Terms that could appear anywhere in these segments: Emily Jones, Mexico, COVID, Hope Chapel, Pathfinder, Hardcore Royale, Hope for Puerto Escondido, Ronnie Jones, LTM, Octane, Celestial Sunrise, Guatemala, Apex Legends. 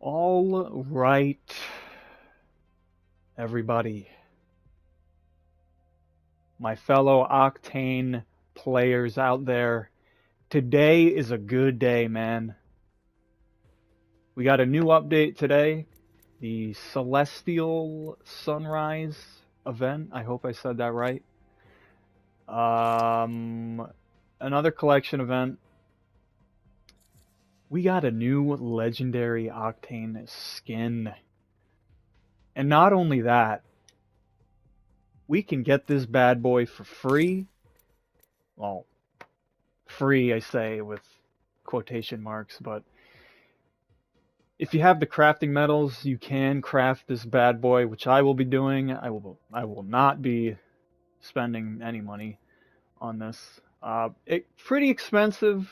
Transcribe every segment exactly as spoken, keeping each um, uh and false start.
All right, everybody. My fellow Octane players out there, today is a good day, man. We got a new update today, the Celestial Sunrise event. I hope I said that right. Um, another collection event. We got a new legendary Octane skin. And not only that, we can get this bad boy for free. Well, free I say with quotation marks, but if you have the crafting metals, you can craft this bad boy, which I will be doing. I will I will not be spending any money on this. Uh, it pretty expensive,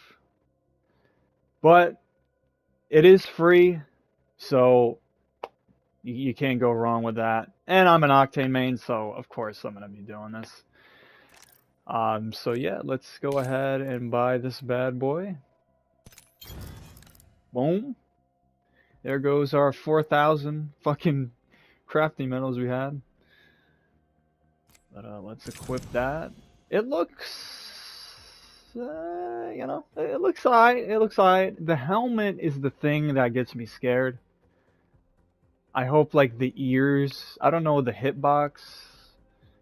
but it is free, so you can't go wrong with that. And I'm an Octane main, so of course I'm going to be doing this. Um, so yeah, let's go ahead and buy this bad boy. Boom. There goes our four thousand fucking crafting metals we had. But uh, let's equip that. It looks, uh, you know, it looks alright. It looks alright. The helmet is the thing that gets me scared. I hope, like, the ears, I don't know the hitbox,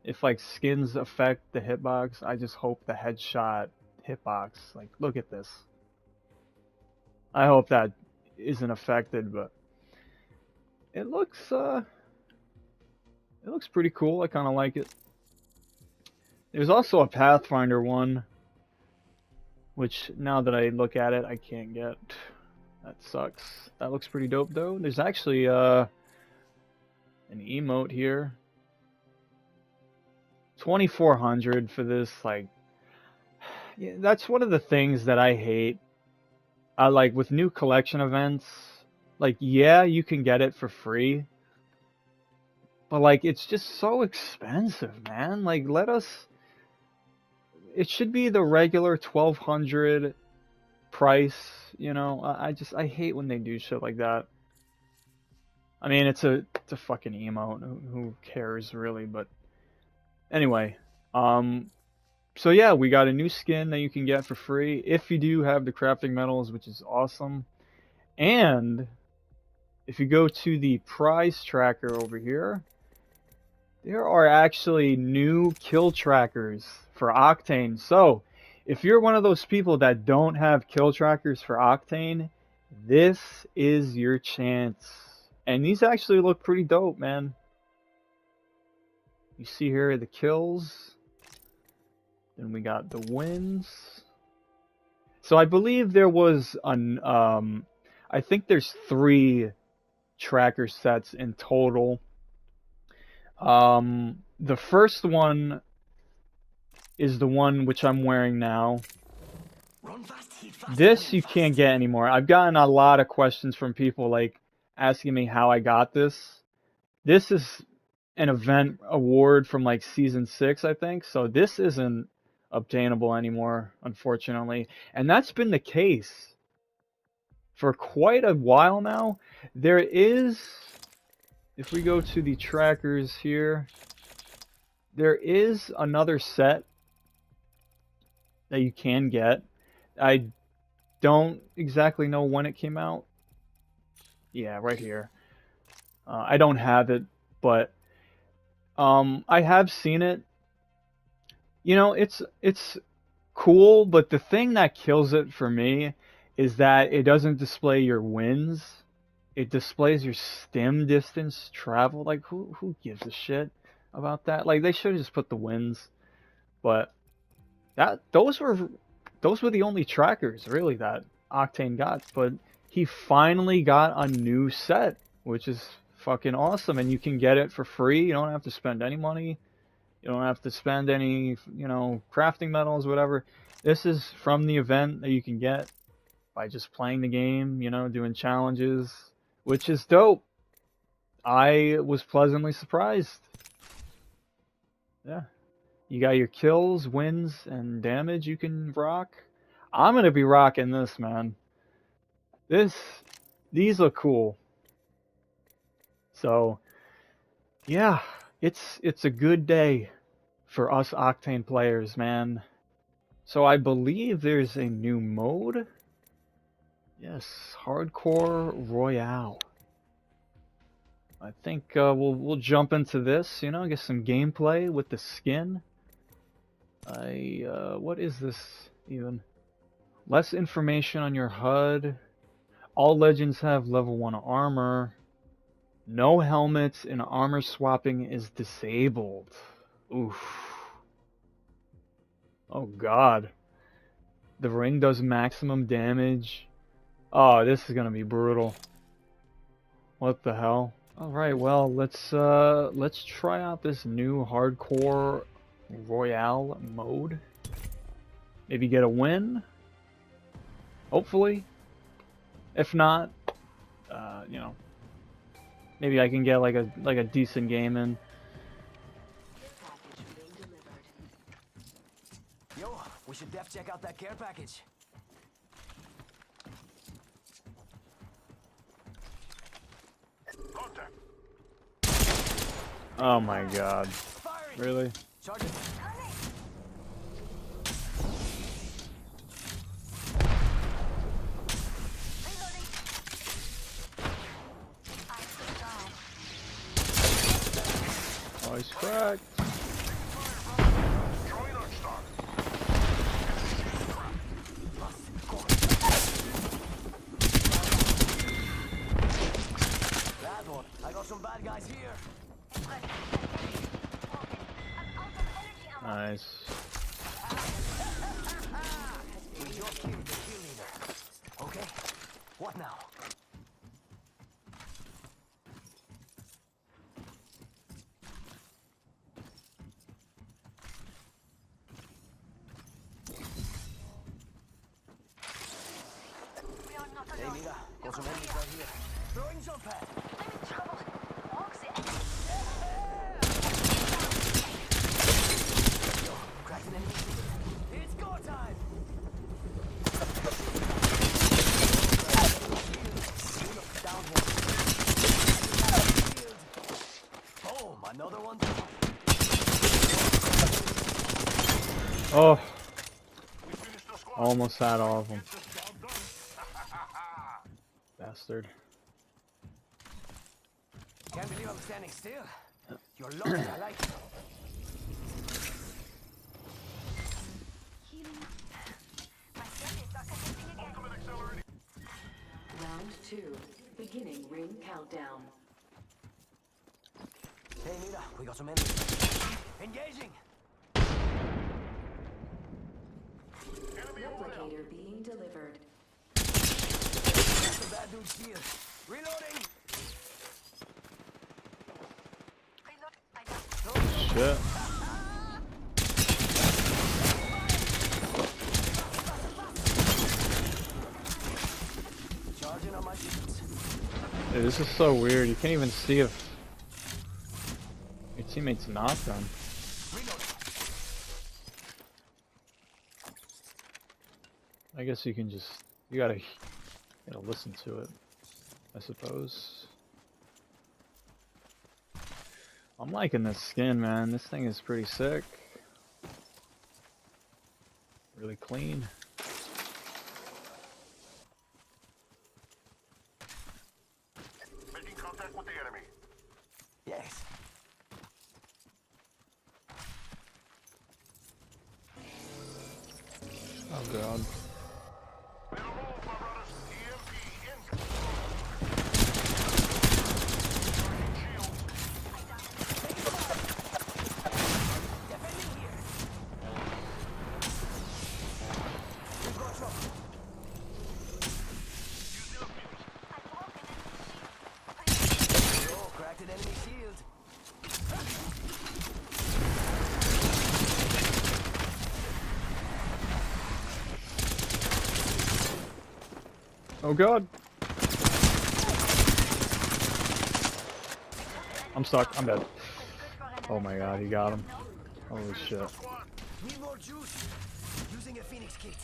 if, like, skins affect the hitbox. I just hope the headshot hitbox, like, look at this. I hope that isn't affected, but it looks, uh, it looks pretty cool. I kind of like it. There's also a Pathfinder one, which, now that I look at it, I can't get. That sucks. That looks pretty dope, though. There's actually, uh... an emote here. twenty-four hundred for this, like, yeah, that's one of the things that I hate. I like with new collection events, like, yeah, you can get it for free, but, like, it's just so expensive, man. Like, let us, it should be the regular twelve hundred price, you know. I, I just I hate when they do shit like that. I mean, it's a it's a fucking emote, who, who cares really, but anyway, um, so yeah, we got a new skin that you can get for free if you do have the crafting metals, which is awesome. And if you go to the prize tracker over here, there are actually new kill trackers for Octane. So if you're one of those people that don't have kill trackers for Octane, this is your chance. And these actually look pretty dope, man. You see here the kills. Then we got the wins. So I believe there was an um I think there's three tracker sets in total. Um the first one is the one which I'm wearing now. Run fast, heat fast, this you can't get anymore. I've gotten a lot of questions from people, like, asking me how I got this. This is an event award from, like, season six, I think. So this isn't obtainable anymore, unfortunately. And that's been the case for quite a while now. There is, if we go to the trackers here, there is another set that you can get. I don't exactly know when it came out. Yeah, right here. Uh, I don't have it, but um, I have seen it. You know, it's it's cool, but the thing that kills it for me is that it doesn't display your wins. It displays your stim distance traveled. Like, who who gives a shit about that? Like, they should have just put the wins, but that those were those were the only trackers really that Octane got. But he finally got a new set, which is fucking awesome, and you can get it for free. You don't have to spend any money. You don't have to spend any, you know, crafting metals, whatever. This is from the event that you can get by just playing the game, you know, doing challenges, which is dope. I was pleasantly surprised. Yeah, you got your kills, wins, and damage you can rock. I'm going to be rocking this, man. This, these look cool. So, yeah, it's it's a good day for us Octane players, man. So I believe there's a new mode. Yes, Hardcore Royale. I think uh, we'll we'll jump into this. You know, get some gameplay with the skin. I uh, what is this even? Less information on your H U D. All legends have level one armor. No helmets and armor swapping is disabled. Oof. Oh god. The ring does maximum damage. Oh, this is gonna be brutal. What the hell? Alright, well, let's uh let's try out this new Hardcore Royale mode. Maybe get a win. Hopefully. If not, uh, you know, maybe I can get like a like a decent game in. Yo, we should def check out that care package. Contact. Oh my god. Firing. Really? Charging. Nice crack. Bad one. I got some bad guys here. Nice. Okay. What now? Oh, almost had all of them. Bastard. Can't believe I'm standing still. You're lucky, I like it. Round two, beginning ring countdown. Hey, Nita, we got some enemies. Engaging. Replicator being delivered. That's a bad dude's shield. Reloading. Shit. Dude, this is so weird. You can't even see if your teammates knocked them. I guess you can just, you gotta, you gotta listen to it, I suppose. I'm liking this skin, man. This thing is pretty sick. Really clean. Making contact with the enemy. Yes. Oh god. Oh god! I'm stuck, I'm dead. Oh my god, he got him. Holy shit. Need more juice. Using a Phoenix kit.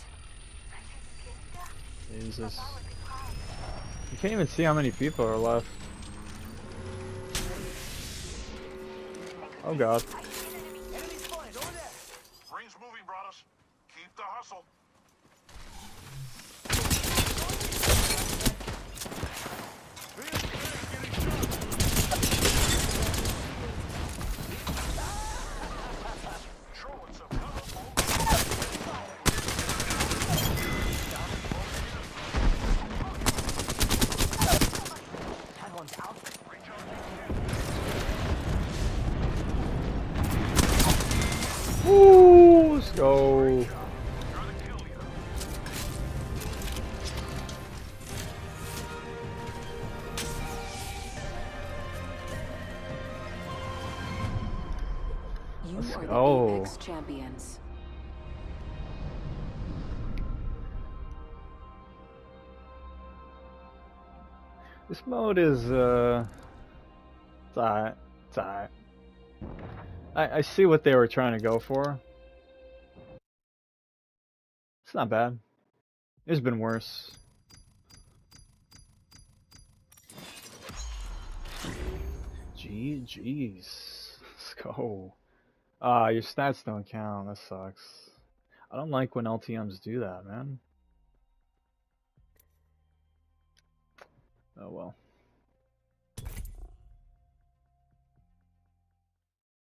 Jesus. You can't even see how many people are left. Oh god. Go. You Let's are go. the Apex champions. This mode is uh it's alright, it's alright. I, I see what they were trying to go for. It's not bad. It's been worse. Gee, jeez. Let's go. Ah, uh, your stats don't count. That sucks. I don't like when L T Ms do that, man. Oh well.